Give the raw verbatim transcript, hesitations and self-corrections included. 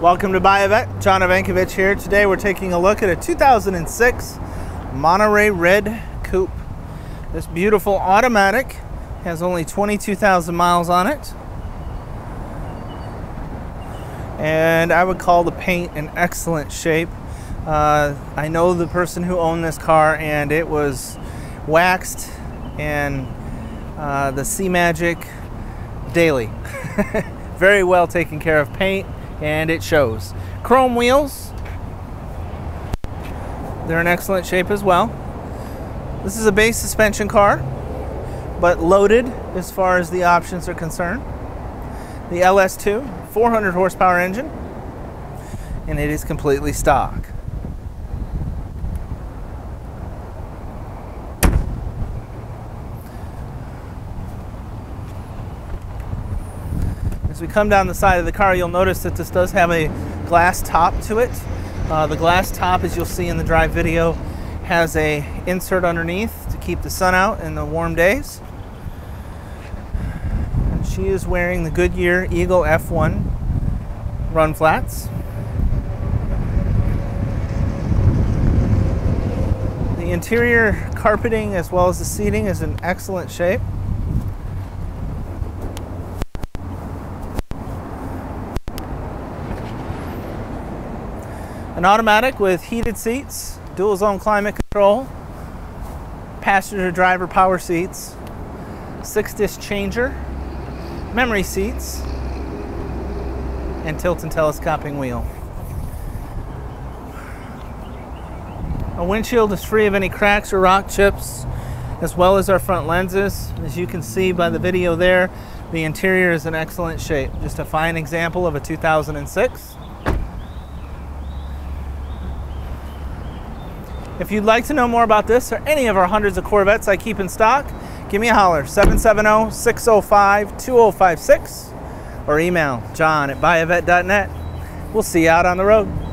Welcome to BuyAVette. John Ivankovich here. Today we're taking a look at a two thousand six Monterey Red Coupe. This beautiful automatic has only twenty-two thousand miles on it. And I would call the paint in excellent shape. Uh, I know the person who owned this car, and it was waxed and uh, the Sea Magic daily. Very well taken care of paint, and it shows. Chrome wheels, they're in excellent shape as well. This is a base suspension car, but loaded as far as the options are concerned. The L S two, four hundred horsepower engine, and it is completely stock. As we come down the side of the car, you'll notice that this does have a glass top to it. Uh, the glass top, as you'll see in the drive video, has a insert underneath to keep the sun out in the warm days. And she is wearing the Goodyear Eagle F one run flats. The interior carpeting as well as the seating is in excellent shape. An automatic with heated seats, dual zone climate control, passenger driver power seats, six disc changer, memory seats, and tilt and telescoping wheel. Our windshield is free of any cracks or rock chips, as well as our front lenses. As you can see by the video there, the interior is in excellent shape. Just a fine example of a two thousand six. If you'd like to know more about this or any of our hundreds of Corvettes I keep in stock, give me a holler, seven seven zero, six zero five, two zero five six, or email John at buy avette dot net. We'll see you out on the road.